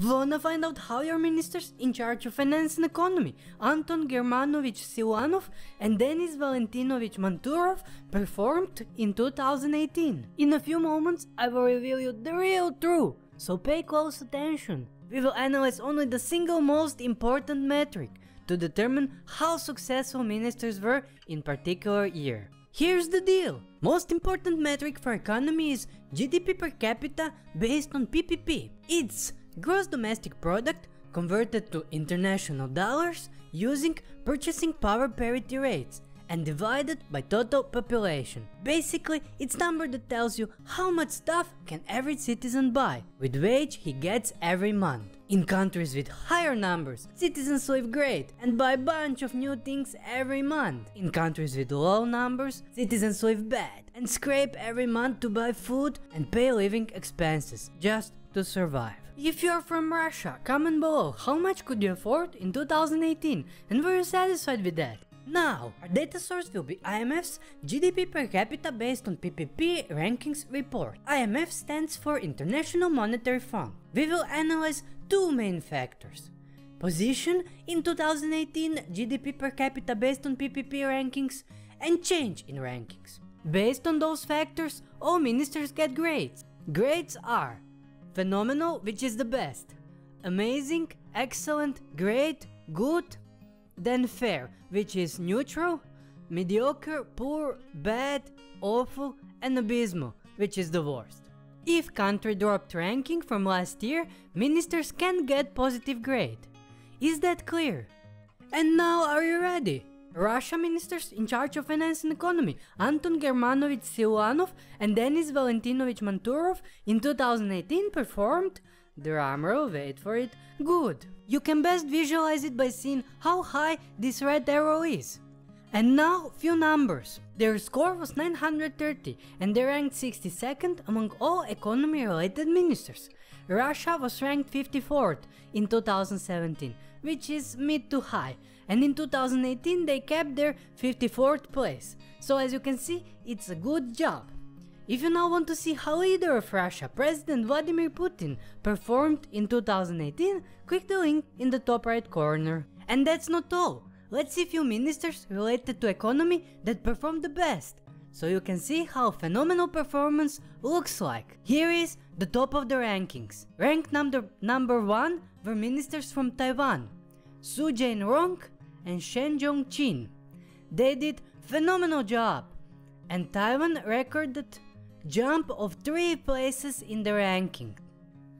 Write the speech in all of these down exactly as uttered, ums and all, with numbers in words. Wanna find out how your ministers in charge of finance and economy, Anton Germanovich Siluanov and Denis Valentinovich Manturov, performed in two thousand eighteen? In a few moments, I will reveal you the real truth, so pay close attention. We will analyze only the single most important metric to determine how successful ministers were in particular year. Here's the deal. Most important metric for economy is G D P per capita based on P P P. It's gross domestic product converted to international dollars using purchasing power parity rates and divided by total population. Basically, it's a number that tells you how much stuff can every citizen buy with wage he gets every month. In countries with higher numbers, citizens live great and buy a bunch of new things every month. In countries with low numbers, citizens live bad and scrape every month to buy food and pay living expenses just to survive. If you are from Russia, comment below how much could you afford in two thousand eighteen and were you satisfied with that? Now, our data source will be I M F's G D P per capita based on P P P rankings report. I M F stands for International Monetary Fund. We will analyze two main factors. Position in two thousand eighteen G D P per capita based on P P P rankings and change in rankings. Based on those factors, all ministers get grades. Grades are phenomenal, which is the best, amazing, excellent, great, good, then fair, which is neutral, mediocre, poor, bad, awful, and abysmal, which is the worst. If country dropped ranking from last year, ministers can get positive grade. Is that clear? And now are you ready? Russia ministers in charge of finance and economy, Anton Germanovich Siluanov and Denis Valentinovich Manturov, in two thousand eighteen performed, drumroll, wait for it, good. You can best visualize it by seeing how high this red arrow is. And now, few numbers. Their score was nine hundred thirty and they ranked sixty-second among all economy-related ministers. Russia was ranked fifty-fourth in two thousand seventeen, which is mid to high, and in two thousand eighteen they kept their fifty-fourth place. So as you can see, it's a good job. If you now want to see how leader of Russia, President Vladimir Putin, performed in two thousand eighteen, click the link in the top right corner. And that's not all. Let's see few ministers related to economy that performed the best, so you can see how phenomenal performance looks like. Here is the top of the rankings. Ranked number, number one were ministers from Taiwan, Su-Jain Rong and Shen Jong-Chin. They did phenomenal job, and Taiwan recorded jump of three places in the ranking.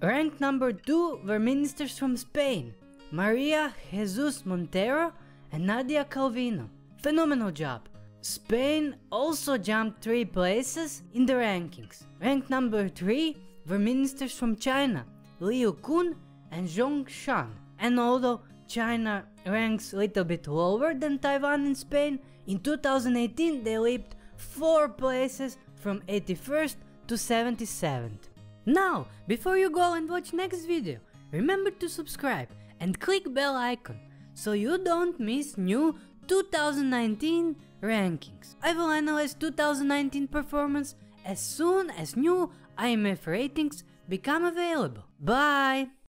Ranked number two were ministers from Spain, Maria Jesus Montero and Nadia Calvino. Phenomenal job. Spain also jumped three places in the rankings. Ranked number three were ministers from China, Liu Kun and Zhongshan. And although China ranks a little bit lower than Taiwan and Spain, in two thousand eighteen they leaped four places from eighty-first to seventy-seventh. Now, before you go and watch next video, remember to subscribe and click bell icon, so you don't miss new two thousand nineteen rankings. I will analyze two thousand nineteen performance as soon as new I M F ratings become available. Bye!